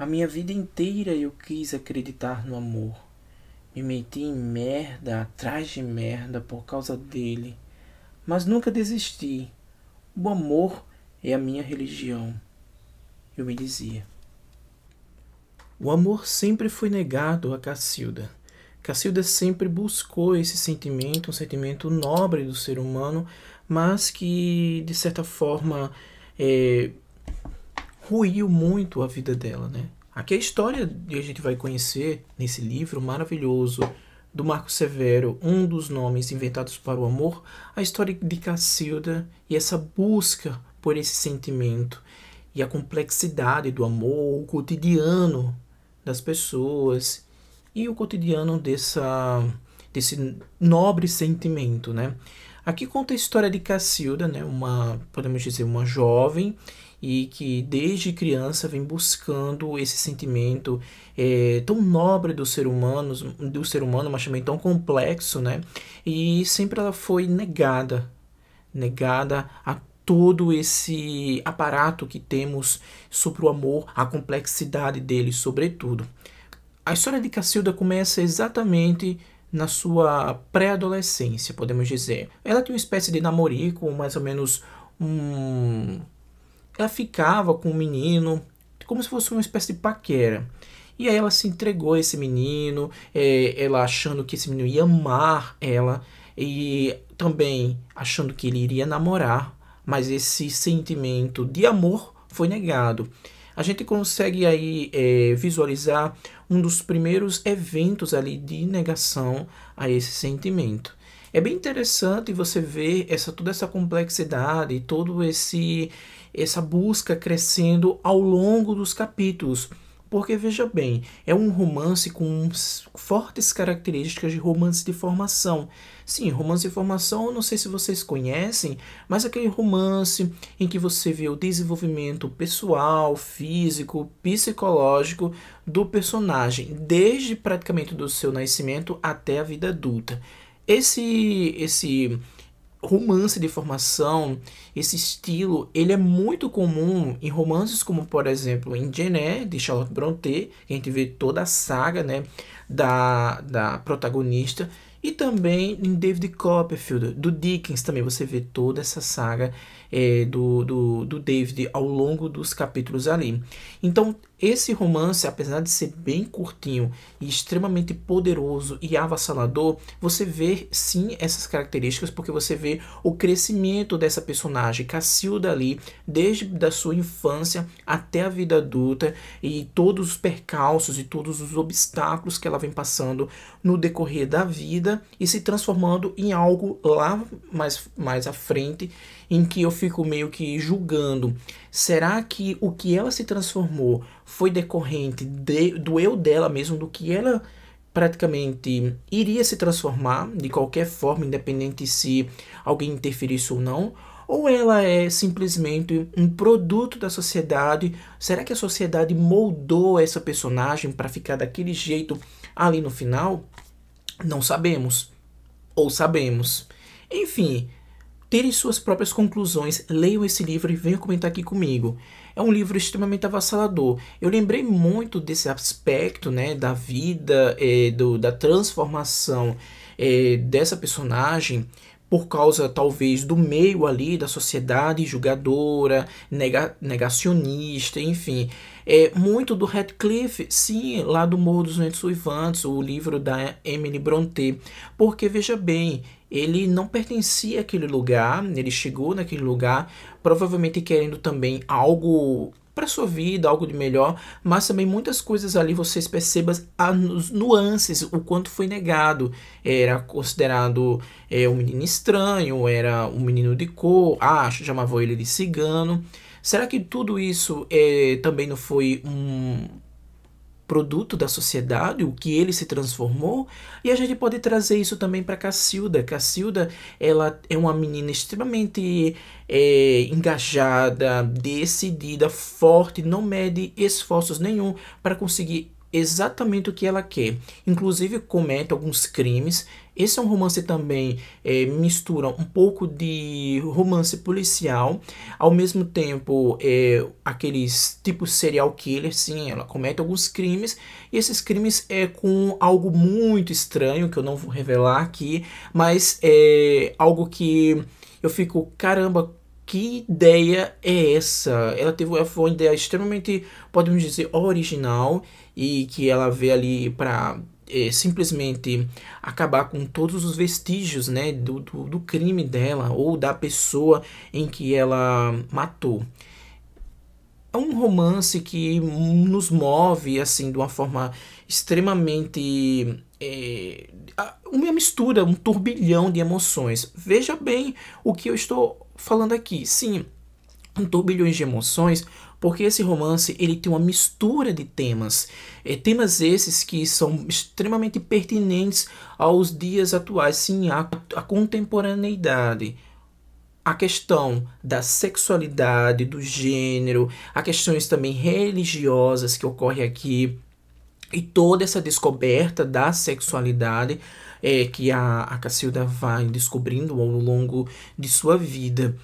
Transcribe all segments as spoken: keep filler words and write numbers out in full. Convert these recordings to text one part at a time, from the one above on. A minha vida inteira eu quis acreditar no amor. Me meti em merda atrás de merda por causa dele. Mas nunca desisti. O amor é a minha religião, eu me dizia. O amor sempre foi negado a Cassilda. Cassilda sempre buscou esse sentimento, um sentimento nobre do ser humano, mas que, de certa forma, é, ruiu muito a vida dela, né? Aqui a história que a gente vai conhecer nesse livro maravilhoso do Marco Severo, um dos nomes inventados para o amor, a história de Cassilda e essa busca por esse sentimento e a complexidade do amor, o cotidiano das pessoas e o cotidiano dessa, desse nobre sentimento, né? Aqui conta a história de Cassilda, né? Uma, podemos dizer, uma jovem e que desde criança vem buscando esse sentimento é, tão nobre do ser humano, do ser humano, mas também tão complexo, né? E sempre ela foi negada, negada a todo esse aparato que temos sobre o amor, a complexidade dele, sobretudo. A história de Cassilda começa exatamente na sua pré-adolescência, podemos dizer. Ela tinha uma espécie de namorico, mais ou menos um... Ela ficava com um menino, como se fosse uma espécie de paquera. E aí ela se entregou a esse menino, é, ela achando que esse menino ia amar ela, e também achando que ele iria namorar, mas esse sentimento de amor foi negado. A gente consegue aí é, visualizar um dos primeiros eventos ali de negação a esse sentimento. É bem interessante você ver essa, toda essa complexidade, todo esse... essa busca crescendo ao longo dos capítulos, porque veja bem, é um romance com fortes características de romance de formação. Sim, romance de formação, eu não sei se vocês conhecem, mas aquele romance em que você vê o desenvolvimento pessoal, físico, psicológico do personagem, desde praticamente do seu nascimento até a vida adulta. Esse... esse romance de formação, esse estilo, ele é muito comum em romances como, por exemplo, em Jane Eyre, de Charlotte Brontë, que a gente vê toda a saga, né, da, da protagonista, e também em David Copperfield, do Dickens também, você vê toda essa saga é, do, do, do David ao longo dos capítulos ali. Então, esse romance, apesar de ser bem curtinho e extremamente poderoso e avassalador, você vê sim essas características, porque você vê o crescimento dessa personagem, Cassilda ali, desde a sua infância até a vida adulta, e todos os percalços e todos os obstáculos que ela vem passando no decorrer da vida, e se transformando em algo lá mais, mais à frente, em que eu fico meio que julgando. Será que o que ela se transformou foi decorrente de, do eu dela mesmo, do que ela praticamente iria se transformar, de qualquer forma, independente se alguém interferisse ou não? Ou ela é simplesmente um produto da sociedade? Será que a sociedade moldou essa personagem para ficar daquele jeito ali no final? Não sabemos, ou sabemos. Enfim, tirem suas próprias conclusões, leiam esse livro e venham comentar aqui comigo. É um livro extremamente avassalador. Eu lembrei muito desse aspecto, né, da vida, é, do, da transformação é, dessa personagem, por causa, talvez, do meio ali, da sociedade julgadora, nega, negacionista, enfim. É, muito do Heathcliff, sim, lá do Morro dos Ventos Suivantes, o livro da Emily Brontë. Porque, veja bem, ele não pertencia àquele lugar, ele chegou naquele lugar, provavelmente querendo também algo para sua vida, algo de melhor, mas também muitas coisas ali vocês percebam as nuances, o quanto foi negado. Era considerado é, um menino estranho, era um menino de cor, ah, chamavam ele de cigano. Será que tudo isso é, também não foi um produto da sociedade, o que ele se transformou? E a gente pode trazer isso também para Cassilda. Cassilda, ela é uma menina extremamente é, engajada, decidida, forte, não mede esforços nenhum para conseguir exatamente o que ela quer. Inclusive comete alguns crimes. Esse é um romance também é, mistura um pouco de romance policial, ao mesmo tempo é, aqueles tipos serial killer. Sim, ela comete alguns crimes, e esses crimes é com algo muito estranho, que eu não vou revelar aqui, mas é algo que eu fico, caramba, que ideia é essa? Ela teve uma ideia extremamente, podemos dizer, original, e que ela vê ali para é, simplesmente acabar com todos os vestígios, né, do, do, do crime dela ou da pessoa em que ela matou. É um romance que nos move assim de uma forma extremamente... É, uma mistura, um turbilhão de emoções. Veja bem o que eu estou falando aqui. Sim, um turbilhão de emoções, porque esse romance ele tem uma mistura de temas. É, temas esses que são extremamente pertinentes aos dias atuais. Sim, a, a contemporaneidade, a questão da sexualidade, do gênero, a questões também religiosas que ocorrem aqui, e toda essa descoberta da sexualidade é, que a, a Cassilda vai descobrindo ao longo de sua vida.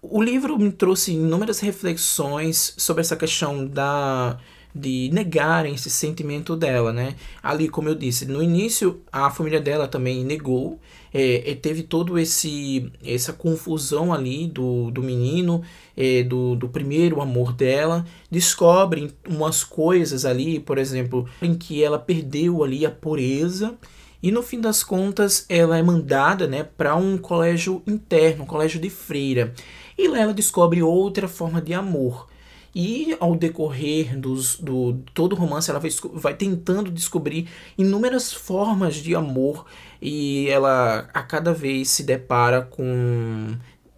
O livro me trouxe inúmeras reflexões sobre essa questão da, de negarem esse sentimento dela, né? Ali, como eu disse, no início a família dela também negou, é, teve todo esse essa confusão ali do, do menino, é, do, do primeiro amor dela. Descobrem umas coisas ali, por exemplo, em que ela perdeu ali a pureza. E no fim das contas, ela é mandada, né, para um colégio interno, um colégio de freira. E lá ela descobre outra forma de amor. E ao decorrer dos, do todo o romance, ela vai, vai tentando descobrir inúmeras formas de amor. E ela a cada vez se depara com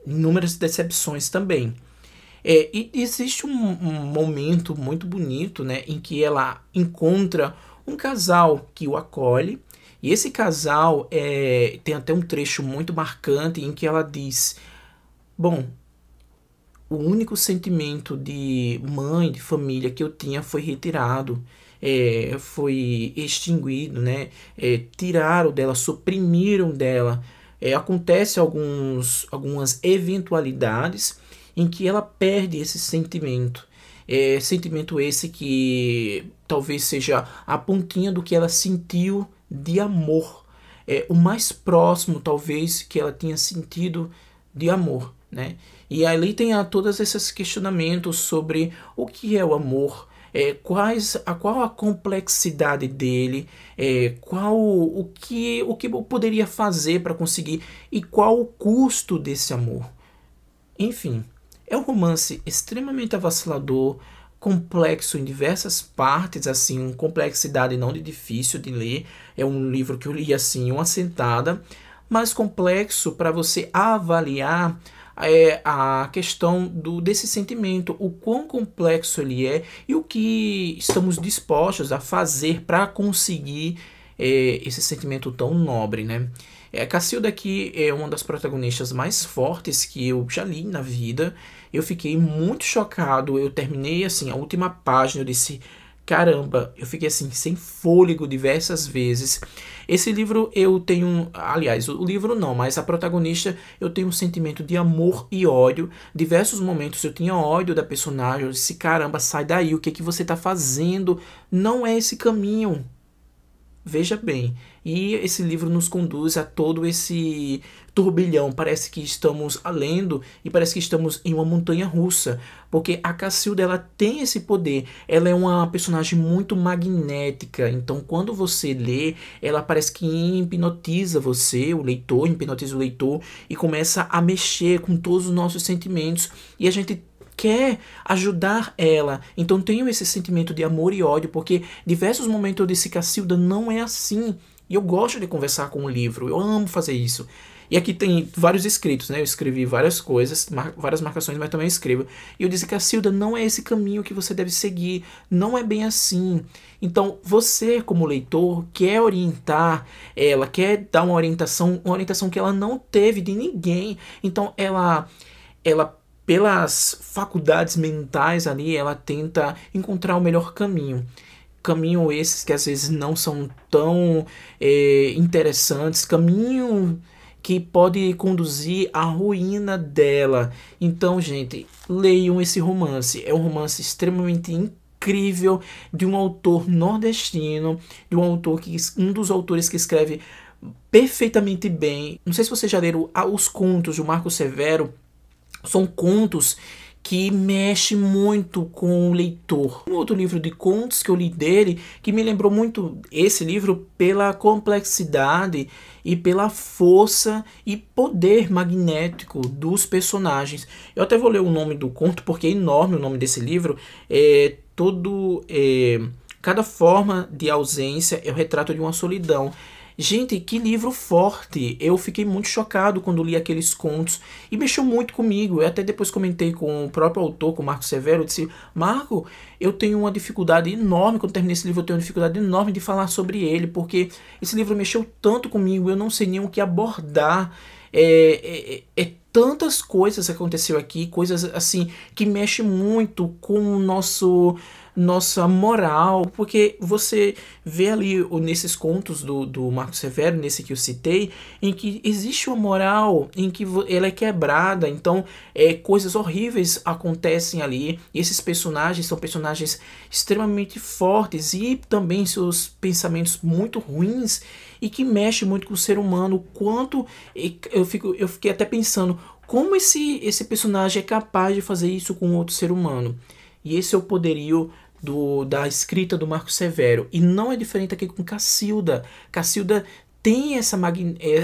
inúmeras decepções também. É, e existe um, um momento muito bonito, né, em que ela encontra um casal que o acolhe. E esse casal é, tem até um trecho muito marcante em que ela diz: bom, o único sentimento de mãe, de família que eu tinha foi retirado, é, foi extinguido, né? É, tiraram dela, suprimiram dela. É, acontece alguns, algumas eventualidades em que ela perde esse sentimento. É, sentimento esse que talvez seja a pontinha do que ela sentiu de amor, é o mais próximo talvez que ela tinha sentido de amor, né? E ali tem a, todos esses questionamentos sobre o que é o amor, é, quais a qual a complexidade dele, é, qual o que o que eu poderia fazer para conseguir e qual o custo desse amor. Enfim, é um romance extremamente avassalador, complexo em diversas partes, assim, complexidade não de difícil de ler. É um livro que eu li assim, uma sentada, mas complexo para você avaliar é, a questão do, desse sentimento, o quão complexo ele é e o que estamos dispostos a fazer para conseguir é, esse sentimento tão nobre, né? É, Cassilda aqui é uma das protagonistas mais fortes que eu já li na vida. Eu fiquei muito chocado, eu terminei assim, a última página, eu disse, caramba, eu fiquei assim, sem fôlego diversas vezes. Esse livro eu tenho, aliás, o livro não, mas a protagonista, eu tenho um sentimento de amor e ódio. Diversos momentos eu tinha ódio da personagem, eu disse, caramba, sai daí, o que, que você está fazendo? Não é esse caminho. Veja bem, e esse livro nos conduz a todo esse turbilhão. Parece que estamos lendo e parece que estamos em uma montanha russa, porque a Cassilda, ela tem esse poder, ela é uma personagem muito magnética. Então quando você lê, ela parece que hipnotiza você, o leitor, hipnotiza o leitor e começa a mexer com todos os nossos sentimentos e a gente quer ajudar ela. Então tenho esse sentimento de amor e ódio, porque diversos momentos eu disse, Cassilda não é assim, e eu gosto de conversar com o livro, eu amo fazer isso. E aqui tem vários escritos, né, eu escrevi várias coisas, mar várias marcações, mas também escrevo, e eu disse, Cassilda, não é esse caminho que você deve seguir, não é bem assim. Então você, como leitor, quer orientar ela, quer dar uma orientação, uma orientação que ela não teve de ninguém. Então ela, ela pelas faculdades mentais ali, ela tenta encontrar o melhor caminho. caminho esses que às vezes não são tão é, interessantes, caminho que pode conduzir à ruína dela. Então, gente, leiam esse romance. É um romance extremamente incrível, de um autor nordestino, de um autor que um dos autores que escreve perfeitamente bem. Não sei se vocês já leram os contos do Marco Severo. São contos que mexe muito com o leitor. Um outro livro de contos que eu li dele, que me lembrou muito esse livro pela complexidade e pela força e poder magnético dos personagens. Eu até vou ler o nome do conto, porque é enorme o nome desse livro. É todo, é, cada forma de ausência é o retrato de uma solidão. Gente, que livro forte! Eu fiquei muito chocado quando li aqueles contos e mexeu muito comigo. Eu até depois comentei com o próprio autor, com o Marco Severo, eu disse, Marco, eu tenho uma dificuldade enorme, quando terminei esse livro eu tenho uma dificuldade enorme de falar sobre ele, porque esse livro mexeu tanto comigo, eu não sei nem o que abordar, é, é, é tantas coisas que aconteceu aqui, coisas assim que mexem muito com o nosso... nossa moral, porque você vê ali nesses contos do, do Marco Severo, nesse que eu citei, em que existe uma moral em que ela é quebrada, então é, coisas horríveis acontecem ali, e esses personagens são personagens extremamente fortes e também seus pensamentos muito ruins e que mexe muito com o ser humano. Quanto eu, fico, eu fiquei até pensando como esse, esse personagem é capaz de fazer isso com outro ser humano, e esse é o poderio Do, da escrita do Marco Severo. E não é diferente aqui com Cassilda. Cassilda tem essa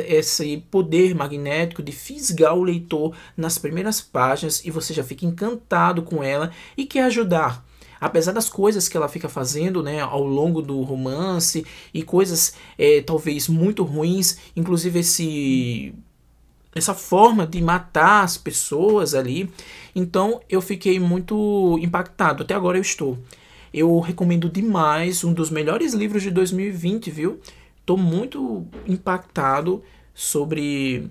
esse poder magnético de fisgar o leitor nas primeiras páginas e você já fica encantado com ela e quer ajudar. Apesar das coisas que ela fica fazendo, né, ao longo do romance, e coisas é, talvez muito ruins, inclusive esse... essa forma de matar as pessoas ali. Então eu fiquei muito impactado. Até agora eu estou. Eu recomendo demais. Um dos melhores livros de dois mil e vinte, viu? Estou muito impactado sobre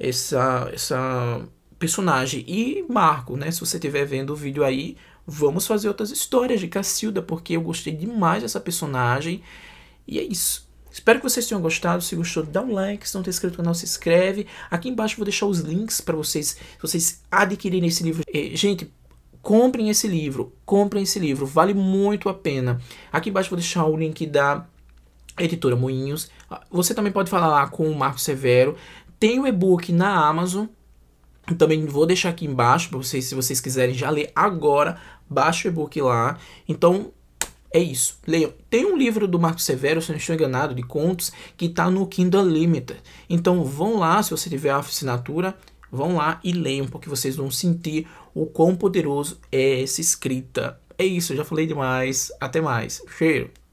essa, essa personagem. E Marco, né? Se você estiver vendo o vídeo aí, vamos fazer outras histórias de Cassilda, porque eu gostei demais dessa personagem. E é isso. Espero que vocês tenham gostado. Se gostou, dá um like. Se não está inscrito no canal, se inscreve. Aqui embaixo eu vou deixar os links para vocês, vocês adquirirem esse livro. É, gente, comprem esse livro. Comprem esse livro. Vale muito a pena. Aqui embaixo eu vou deixar o link da editora Moinhos. Você também pode falar lá com o Marco Severo. Tem o e-book na Amazon. Também vou deixar aqui embaixo para vocês, se vocês quiserem já ler agora. Baixa o e-book lá. Então... é isso, leiam. Tem um livro do Marco Severo, se não estou enganado, de contos, que está no Kindle Limited. Então vão lá, se você tiver a assinatura, vão lá e leiam, porque vocês vão sentir o quão poderoso é essa escrita. É isso, já falei demais. Até mais. Cheiro.